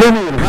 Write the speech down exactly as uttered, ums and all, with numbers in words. Valeu,